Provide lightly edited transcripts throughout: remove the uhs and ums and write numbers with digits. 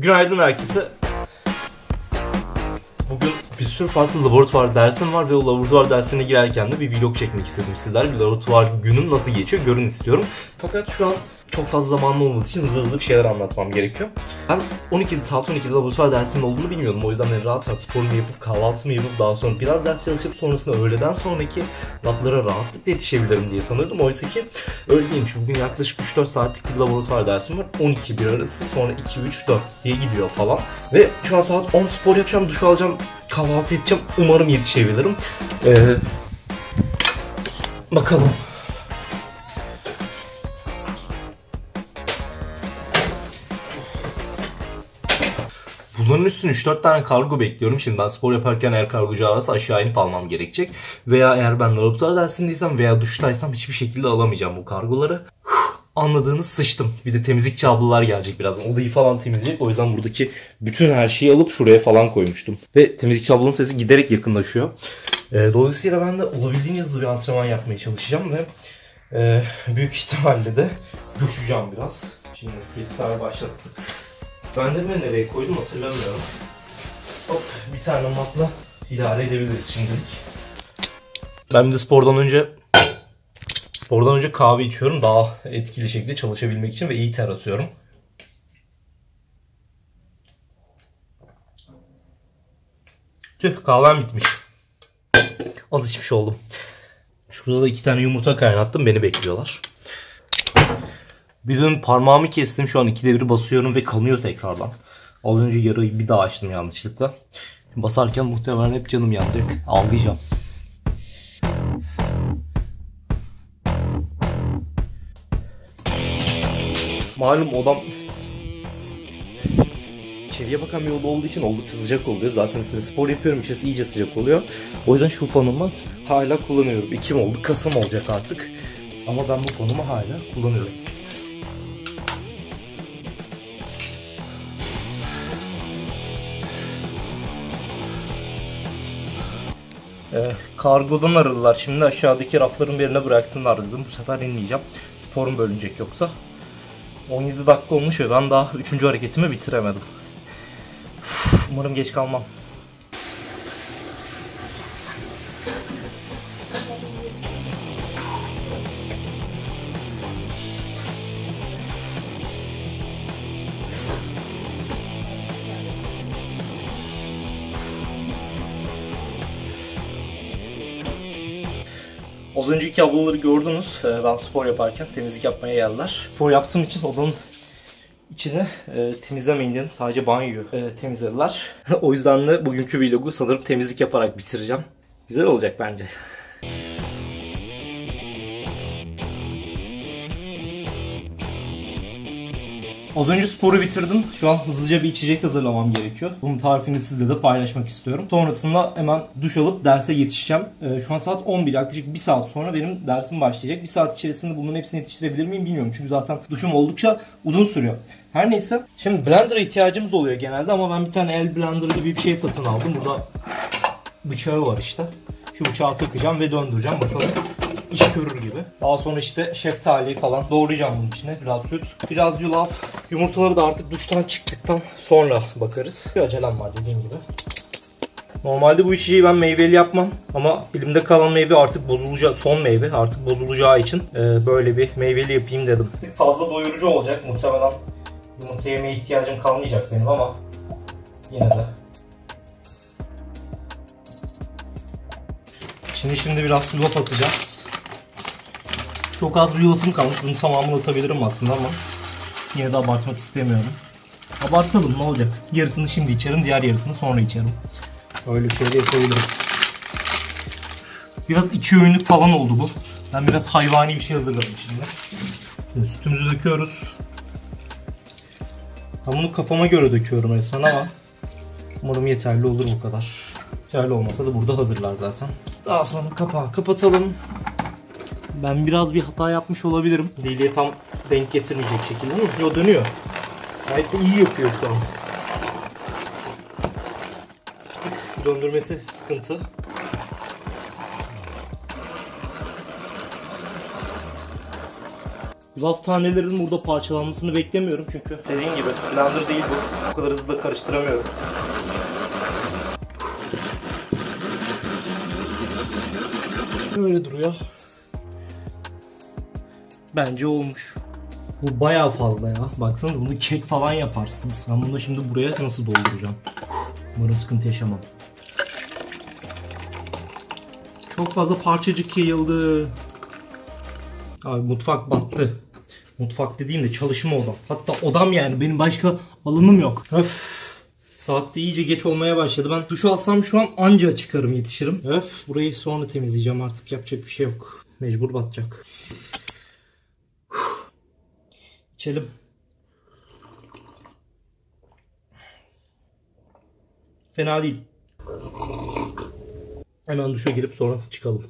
Günaydın herkese. Bugün bir sürü farklı laboratuvar dersim var ve o laboratuvar dersine girerken de bir vlog çekmek istedim sizlerle. Bir laboratuvar günüm nasıl geçiyor görün istiyorum. Fakat şu an çok fazla zamanım olmadığı için hızlı bir şeyler anlatmam gerekiyor. Ben saat 12'de laboratuvar dersimin olduğunu bilmiyordum. O yüzden rahat rahat sporumu yapıp kahvaltımı yapıp daha sonra biraz ders çalışıp sonrasında öğleden sonraki lablara rahatlıkla yetişebilirim diye sanıyordum. Oysa ki öyle değilmiş. Bugün yaklaşık 3-4 saatlik bir laboratuvar dersim var. 12-1 arası sonra 2-3-4 diye gidiyor falan. Ve şu an saat 10 spor yapacağım, duş alacağım, kahvaltı edeceğim. Umarım yetişebilirim. Bakalım. Bunun üstüne 3-4 tane kargo bekliyorum. Şimdi ben spor yaparken eğer kargocu ararsa aşağı inip almam gerekecek. Veya eğer ben laboratuvar dersindeysem veya duştaysam hiçbir şekilde alamayacağım bu kargoları. Anladığınız sıçtım. Bir de temizlikçi ablalar gelecek birazdan. Odayı falan temizleyecek. O yüzden buradaki bütün her şeyi alıp şuraya falan koymuştum. Ve temizlikçi ablanın sesi giderek yakınlaşıyor. Dolayısıyla ben de olabildiğince hızlı bir antrenman yapmaya çalışacağım ve büyük ihtimalle de coşacağım biraz. Şimdi freestyle başlattık. Benlerimi nereye koydum hatırlamıyorum. Hop, bir tane matla idare edebiliriz şimdilik. Ben de spordan önce kahve içiyorum daha etkili şekilde çalışabilmek için ve iyi ter atıyorum. Tüh, kahvem bitmiş. Az içmiş oldum. Şurada da 2 tane yumurta kaynattım, beni bekliyorlar. Bir dün parmağımı kestim, şu an 2'de 1'i basıyorum ve kanıyor tekrardan. Az önce yarayı bir daha açtım yanlışlıkla. Basarken muhtemelen hep canım yanacak. Ağlayacağım. Malum odam içeriye bakan bir oda olduğu için oldukça sıcak oluyor. Zaten üstüne spor yapıyorum, içerisi iyice sıcak oluyor. O yüzden şu fanımı hala kullanıyorum. Ekim oldu, Kasım olacak artık. Ama ben bu fanımı hala kullanıyorum. Kargodan aradılar. Şimdi aşağıdaki rafların birine bıraksınlar dedim. Bu sefer inmeyeceğim. Sporum bölünecek yoksa. 17 dakika olmuş ve ben daha 3. hareketimi bitiremedim. Umarım geç kalmam. Az önceki ablaları gördünüz. Ben spor yaparken temizlik yapmaya geldiler. Spor yaptığım için odanın içini temizlemeyince sadece banyoyu temizlediler. O yüzden de bugünkü vlogu sanırım temizlik yaparak bitireceğim. Güzel olacak bence. Az önce sporu bitirdim. Şu an hızlıca bir içecek hazırlamam gerekiyor. Bunun tarifini sizle de paylaşmak istiyorum. Sonrasında hemen duş alıp derse yetişeceğim. Şu an saat 11. Yaklaşık 1 saat sonra benim dersim başlayacak. 1 saat içerisinde bunun hepsini yetiştirebilir miyim bilmiyorum. Çünkü zaten duşum oldukça uzun sürüyor. Her neyse. Şimdi blender'a ihtiyacımız oluyor genelde ama ben bir tane el blender'ı gibi bir şey satın aldım. Burada bıçağı var işte. Şu bıçağı takacağım ve döndüreceğim. Bakalım. İş görür gibi. Daha sonra işte şeftali falan doğrayacağım bunun içine. Biraz süt, biraz yulaf. Yumurtaları da artık duştan çıktıktan sonra bakarız. Bir acelem var dediğim gibi. Normalde bu içeceği ben meyveli yapmam. Ama elimde kalan meyve artık bozulacak. Son meyve artık bozulacağı için böyle bir meyveli yapayım dedim. Fazla doyurucu olacak. Muhtemelen yumurta yemeye ihtiyacım kalmayacak benim ama yine de. Şimdi biraz yulaf atacağız. Çok az bir yulafım kalmış. Bunun tamamını atabilirim aslında ama yine de abartmak istemiyorum. Abartalım, ne olacak? Yarısını şimdi içerim, diğer yarısını sonra içerim. Öyle bir şey de yapabilirim. Biraz 2 öğünlük falan oldu bu. Ben biraz hayvani bir şey hazırladım şimdi. Şimdi sütümüzü döküyoruz. Ben bunu kafama göre döküyorum resmen ama umarım yeterli olur bu kadar. Yeterli olmasa da burada hazırlar zaten. Daha sonra kapağı kapatalım. Ben biraz bir hata yapmış olabilirim. Deliğe tam denk getirmeyecek şekilde. Yo, dönüyor. Gayet de iyi yapıyor şu an. Döndürmesi sıkıntı. Yulaf tanelerinin burada parçalanmasını beklemiyorum çünkü dediğim gibi blender değil bu. O kadar hızlı da karıştıramıyorum. Böyle duruyor. Bence olmuş. Bu bayağı fazla ya. Baksanıza bunu kek falan yaparsınız. Ben bunu şimdi buraya nasıl dolduracağım? Umarım sıkıntı yaşamam. Çok fazla parçacık yayıldı. Abi mutfak battı. Mutfak dediğim de çalışma odam. Hatta odam yani, benim başka alanım yok. Öf. Saat de iyice geç olmaya başladı. Ben duş alsam şu an anca çıkarım, yetişirim. Öf. Burayı sonra temizleyeceğim artık. Yapacak bir şey yok. Mecbur batacak. İçelim. Fena değil. Hemen duşa girip sonra çıkalım.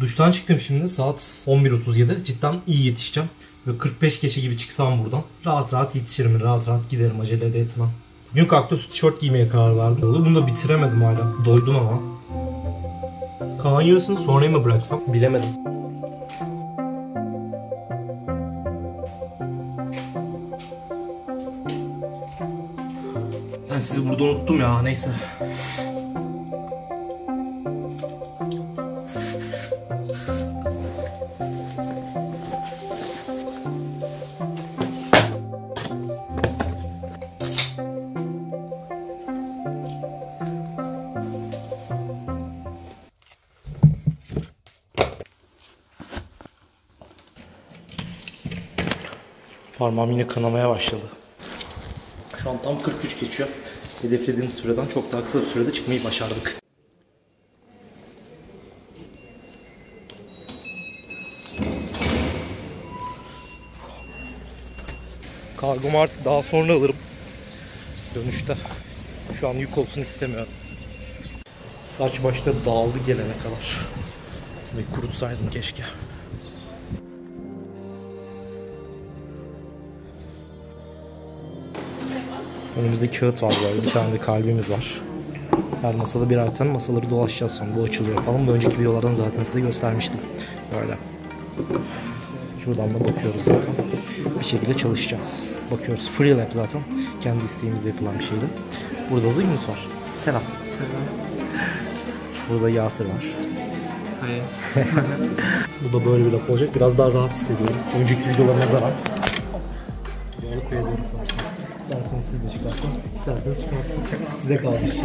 Duştan çıktım şimdi. Saat 11:37. Cidden iyi yetişeceğim. Böyle 45 geçe gibi çıksam buradan. Rahat rahat yetişirim. Rahat rahat giderim. Acele de etmem. Bugün kaktüs tişört giymeye karar verdim. Bunu da bitiremedim hala. Doydum ama. Kalan yarısını sonraya mı bıraksam? Bilemedim. Ben sizi burada unuttum ya. Neyse. Parmağım yine kanamaya başladı. Şu an tam 43 geçiyor. Hedeflediğim süreden çok daha kısa bir sürede çıkmayı başardık. Kargomu artık daha sonra alırım. Dönüşte. Şu an yük olsun istemiyorum. Saç başta dağıldı gelene kadar. Bir kurutsaydım keşke. Önümüzde kağıt var böyle. Bir tane de kalbimiz var. Her masada birer tane, masaları dolaşacağız sonra. Bu açılıyor falan. Bu önceki videolardan zaten size göstermiştim. Böyle. Şuradan da bakıyoruz zaten. Bir şekilde çalışacağız. Bakıyoruz. Free Lab zaten. Kendi isteğimizle yapılan bir şeydi. Burada da Yunus var. Selam. Selam. Burada Yasir var. Hayır. Bu da böyle bir lap olacak. Biraz daha rahat hissediyorum. Önceki videolarına zarar. Böyle koyuyorum zaten. İsterseniz siz de çıkarsın, isterseniz çıkarsın. Size kalmış şey.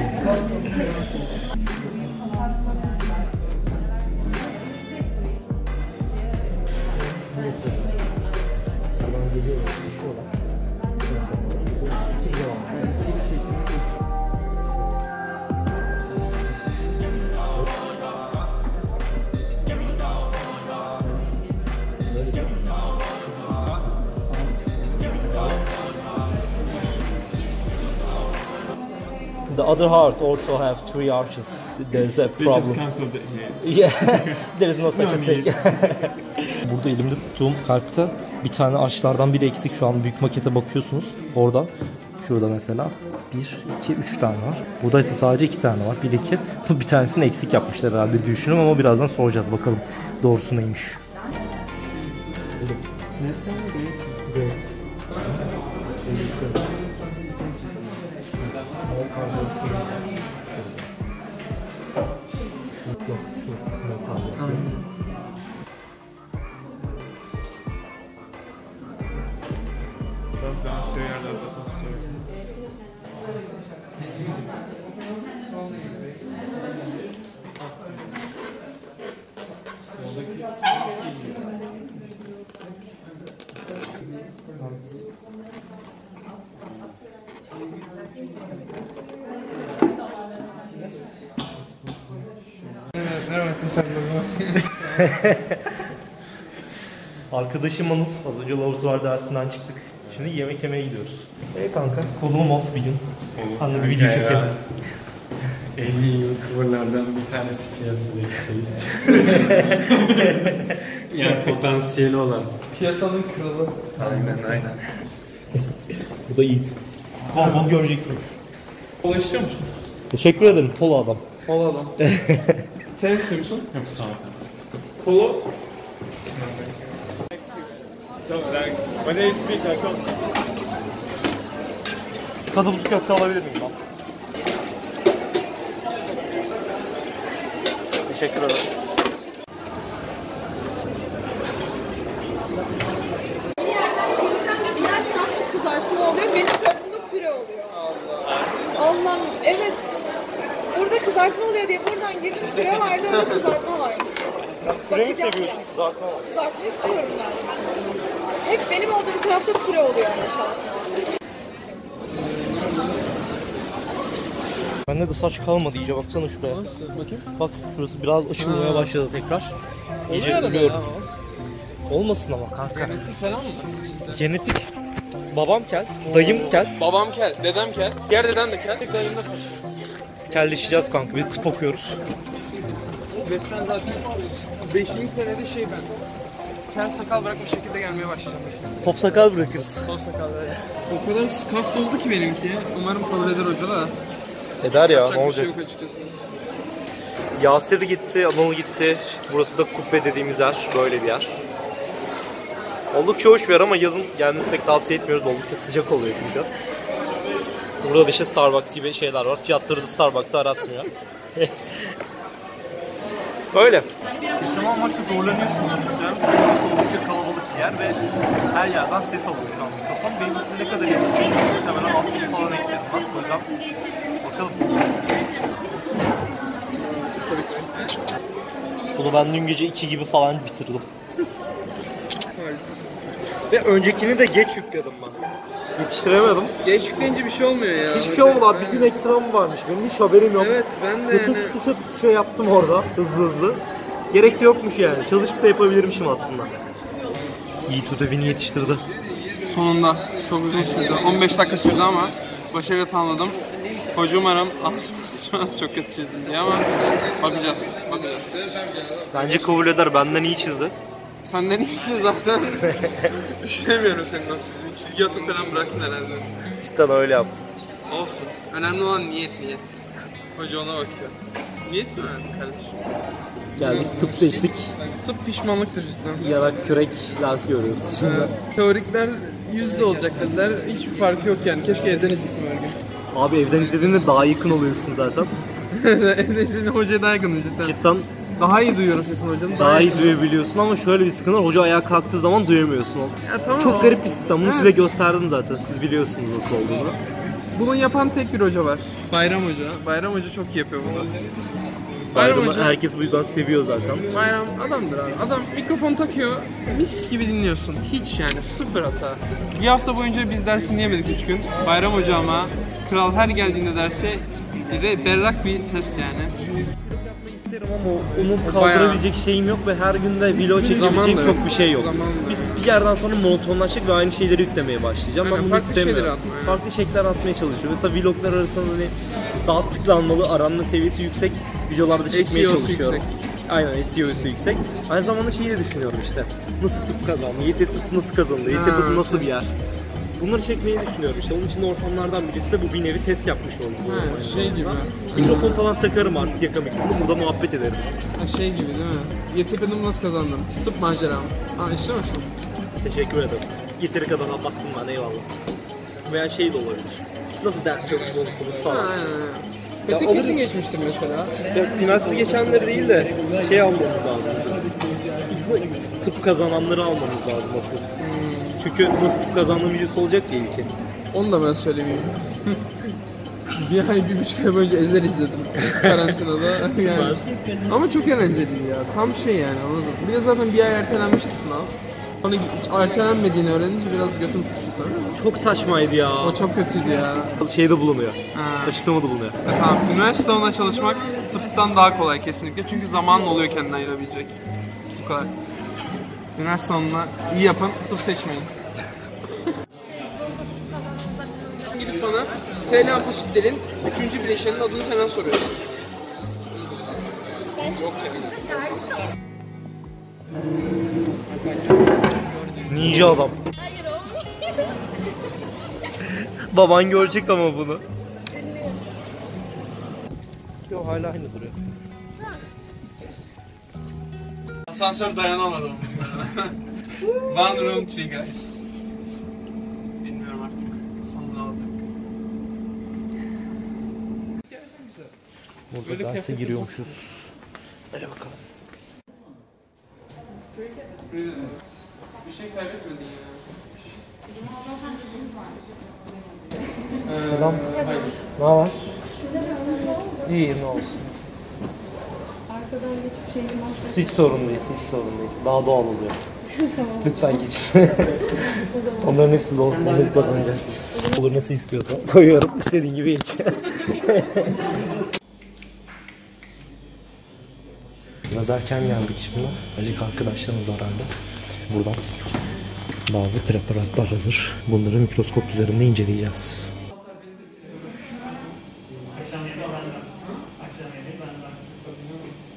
The other heart also have three arches. There's a problem. They just cancelled it here. Yeah, there is no such a thing. Burada elimde tuttuğum kalpte bir tane arçlardan biri eksik. Şu an büyük makete bakıyorsunuz. Orada, şurada mesela 1, 2, 3 tane var. Burada ise sadece 2 tane var. 1, 2. Bir tanesini eksik yapmışlar herhalde düşünüyorum ama birazdan soracağız bakalım doğrusu neymiş. Arkadaşım Anıl, az önce laboratuvar dersinden çıktık. Şimdi yemek yemeye gidiyoruz. Kanka, konuğum ol bir gün. Sen de bir video çekelim. En iyi YouTuber'lardan bir tanesi piyasada yükseldi. Yani potansiyeli olan. Piyasanın kralı. Aynen, aynen. Bu da Yiğit. Bol bol göreceksiniz. Kola istiyor musun? Teşekkür ederim, kola adam. Kola adam. Sen istiyor musun? Yok, sağ ol. Kola. Kadılıklı köfte alabilir miyim ben? Teşekkür ederim. Diğer kızartma oluyor, benim tarafımda püre oluyor. Allah'ım, evet. Burada kızartma oluyor diye buradan girdim, püre vardı, öyle kızartma varmış. Püreyi seviyorsun, kızartma var. Kızartma istiyorum ben. Hep benim olduğum tarafta püre oluyor aslında. Bende de saç kalmadı iyice, baksana şuraya. Nasıl? Bakayım. Bak şurası biraz açılmaya başladı tekrar. İyice biliyorum. Olmasın ama kanka. Genetik falan mı? Genetik. Babam kel, dayım kel. Babam kel, dedem kel. Diğer dedem de kel, tek dayım da saç. Biz kelleşeceğiz kanka, biz tıp okuyoruz. Stresten zaten 5. senede şey ben. Kel sakal bırakmış şekilde gelmeye başlayacağım. Top sakal bırakırız. Top sakal bırakırız. O kadar skaft oldu ki benimki. Umarım kabul eder hocalar. Eder ya, ne olacak? Yasir gitti, Anıl gitti. Burası da kubbe dediğimiz yer, böyle bir yer. Oldukça hoş bir yer ama yazın gelmenizi pek tavsiye etmiyoruz. Oldukça sıcak oluyor çünkü. Burada da işte Starbucks gibi şeyler var. Fiyatları da Starbucks'a aratmıyor. Böyle. Sistemi almakta zorlanıyorsunuz. Oldukça kalabalık bir yer ve her yerden ses alıyor şu an. Kafam benim için ne kadar iyi. Muhtemelen 600 falan ekledim. Bak, o yüzden bakalım. Bunu ben dün gece 2 gibi falan bitirdim. Ve öncekini de geç yükledim ben. Yetiştiremedim. Geç yükleyince bir şey olmuyor ya. Hiçbir şey olmadı. Bir gün ekstra mı varmış? Benim hiç haberim yok. Evet, ben de YouTube yani... tutuşa yaptım orada hızlı. Gerek de yokmuş yani. Çalışıp da yapabilirmişim aslında. Yiğit ödevini yetiştirdi. Sonunda. Çok uzun sürdü. 15 dakika sürdü ama başarıyla tamamladım. Hoca umarım az çok kötü çizdim diye ama bakacağız. Bence kabul eder, benden iyi çizdi. Senden iyi çizdi zaten. Düşünemiyorum senin nasıl çizdiğini, çizgi atıp falan bıraktın herhalde. İşte öyle yaptım. Olsun, önemli olan niyet. Hoca ona bakıyor. Niyet mi önemli kardeşim? Geldik, tıp seçtik. Tıp pişmanlıktır cidden. Yarak körek ders görüyoruz şimdi. Evet. Teorikler yüz yüze olacak dediler, hiçbir farkı yok yani, keşke evden izlesin her gün. Abi evden izlediğinde daha yakın oluyorsun zaten. Evden izlediğinde hocaya daha yakın cidden. Cidden. Daha iyi duyuyorum sesini hocanın. Daha iyi duyabiliyorsun ama şöyle bir sıkıntı var, hoca ayağa kalktığı zaman duyamıyorsun. Ya, tamam. Çok garip bir sistem, bunu size gösterdim zaten, siz biliyorsunuz nasıl olduğunu. Bunu yapan tek bir hoca var, Bayram Hoca. Bayram Hoca çok iyi yapıyor bunu. Bayram Hoca, herkes bu yüzden seviyor zaten. Bayram adamdır abi. Adam mikrofon takıyor, mis gibi dinliyorsun. Hiç yani, sıfır hata. Bir hafta boyunca biz dersini yemedik 3 gün. Bayram Hoca ama kral her geldiğinde derse berrak bir ses yani. Yapmak isterim ama onu kaldırabilecek şeyim yok ve her gün de vlog çekebilecek çok bir şey yok. Biz bir yerden sonra monotonlaştık ve aynı şeyleri yüklemeye başlayacağım. Yani ben bunu istemiyorum. Farklı şekiller atmaya çalışıyorum. Mesela vloglar arasında hani daha tıklanmalı, aranma seviyesi yüksek videolarda çekmeye çalışıyorum. Aynen, SEO'su yüksek. Aynı zamanda şeyi de düşünüyorum işte. Nasıl tıp kazandı? YT tıp nasıl kazandı? YT tıp nasıl bir yer? Bunları çekmeyi düşünüyorum işte. Onun için ortamlardan birisi de bu bir nevi test yapmış oldu. Ha, şey gibi. Mikrofon falan takarım artık, yaka mikrofonu. Burada muhabbet ederiz. Ha, şey gibi değil mi? YT tıpını nasıl kazandım? Tıp maceram. Ha, işte mi şu? Teşekkür ederim. Yeteri kadar baktım ben, eyvallah. Veya şey de olabilir. Nasıl ders çalışmalısınız falan. Ha, Fethi kesin geçmiştir mesela. Finalsiz geçenleri değil de şey almamız lazım. Tıp kazananları almamız lazım asıl. Çünkü nasıl tıp kazandığım videosu olacak ya ilkin. Onu da ben söylemeyeyim. Yani 1,5 ay önce Ezel izledim karantinada. Yani. Ama çok eğlenceliydi ya. Tam şey yani, anladın. Bir de zaten bir ay ertelenmişti sınav. Onu ertelenmediğini öğrenince biraz götüm tutuştu. Çok saçmaydı ya. O çok kötüydü ya. Şeyde bulunuyor. Açıklamada bulunuyor. Tamam. Üniversite ona çalışmak tıptan daha kolay kesinlikle. Çünkü zamanın oluyor kendini ayırabilecek. Bu kadar. Üniversite onunla iyi yapın, tıp seçmeyin. Gidip bana TL Apositler'in 3. bileşenin adını hemen soruyorsun. Çok ninja adam. Hayır oğlum. Baban görecek ama bunu. Yo, hala aynı duruyor. Asansör dayanamadı. One room, three guys. Bilmiyorum artık. Sonunda olacak. Burada derse giriyormuşuz. Hadi bakalım. Bir şey kaybetmedin ya. Selam. Ne var? İyi, ne olsun. Arkadan geçip şeyim var. Hiç sorun değil, hiç sorun değil. Daha doğal oluyor. Tamam. Lütfen geçin. Onların hepsi doğal. Millet kazanacak. Olur nasıl istiyorsan. Koyuyorum, istediğin gibi iç. Biraz erken geldik şimdi. Acık arkadaşlarımız arardı. Buradan bazı preparatlar hazır. Bunları mikroskop üzerinde inceleyeceğiz.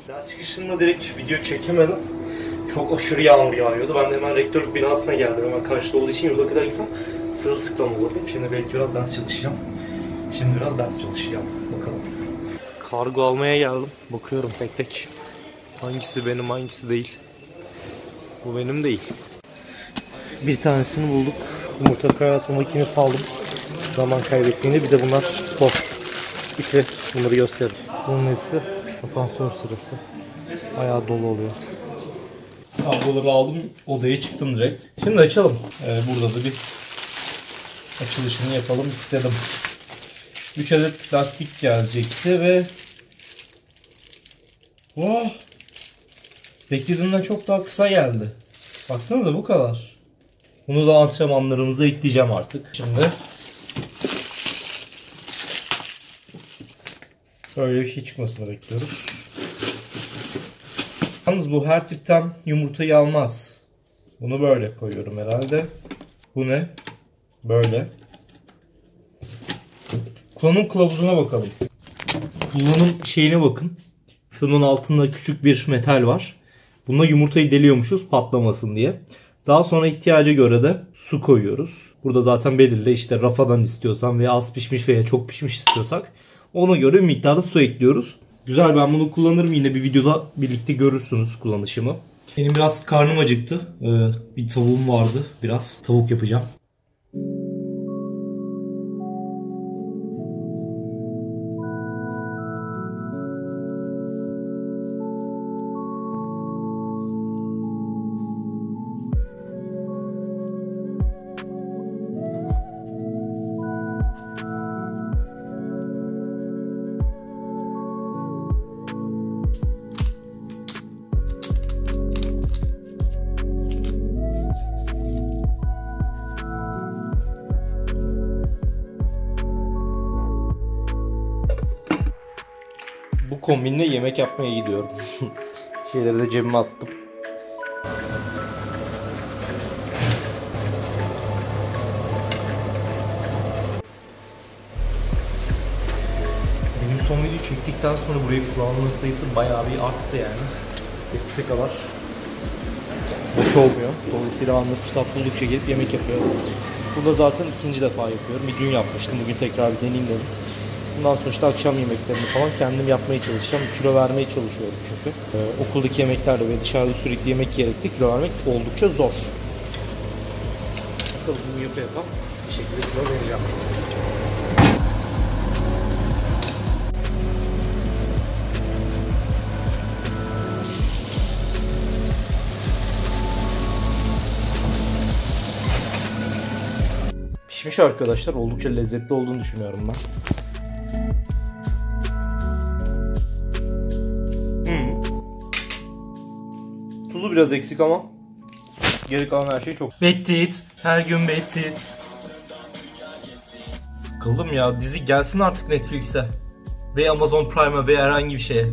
Ders çıkışında direkt video çekemedim. Çok aşırı yağmur yağıyordu. Ben de hemen rektörlük binasına geldim. Hemen karşıda olduğu için yurda kadar gitsem sırılsıklam olurdum. Şimdi belki biraz ders çalışacağım. Bakalım. Kargo almaya geldim. Bakıyorum tek tek. Hangisi benim, hangisi değil. Bu benim değil. Bir tanesini bulduk. Yumurta kaynatma makinesi aldım. Zaman kaybettiğini. Bir de bunlar spor. İşte bunları gösterelim. Bunun hepsi asansör sırası. Bayağı dolu oluyor. Kabloları aldım. Odaya çıktım direkt. Şimdi açalım. Burada da bir açılışını yapalım istedim. 3 adet plastik gelecekti ve... Oh! Beklediğimden çok daha kısa geldi. Baksanıza bu kadar. Bunu da antrenmanlarımıza ekleyeceğim artık. Şimdi böyle bir şey çıkmasını bekliyoruz. Yalnız bu her tipten yumurtayı almaz. Bunu böyle koyuyorum herhalde. Bu ne? Böyle. Kullanım kılavuzuna bakalım. Kullanım şeyine bakın. Şunun altında küçük bir metal var. Bununla yumurtayı deliyormuşuz patlamasın diye. Daha sonra ihtiyaca göre de su koyuyoruz. Burada zaten belirli işte rafadan istiyorsan veya az pişmiş veya çok pişmiş istiyorsak ona göre miktarda su ekliyoruz. Güzel, ben bunu kullanırım. Yine bir videoda birlikte görürsünüz kullanışımı. Benim biraz karnım acıktı. Bir tavuğum vardı. Biraz tavuk yapacağım. Kombinle yemek yapmaya gidiyorum. Şeyleri de cebime attım. Benim son videoyu çektikten sonra burayı kullananların sayısı bayağı bir arttı yani. Eskisi kadar boş olmuyor. Dolayısıyla anında fırsat buldukça gelip yemek yapıyorum. Burada zaten ikinci defa yapıyorum. Bir gün yapmıştım. Bugün tekrar bir deneyim dedim. Bundan sonra işte akşam yemeklerini falan kendim yapmaya çalışacağım. Kilo vermeye çalışıyorum çünkü. Okuldaki yemeklerle ve dışarıda sürekli yemek yiyerek de kilo vermek oldukça zor. Bakalım bunu yapa yapa bir şekilde kilo vereceğim. Pişmiş arkadaşlar. Oldukça lezzetli olduğunu düşünüyorum ben. Tuzu biraz eksik ama geri kalan her şey çok. Bettit. Her gün Bettit. Sıkıldım ya. Dizi gelsin artık Netflix'e. Ve Amazon Prime'a veya herhangi bir şeye.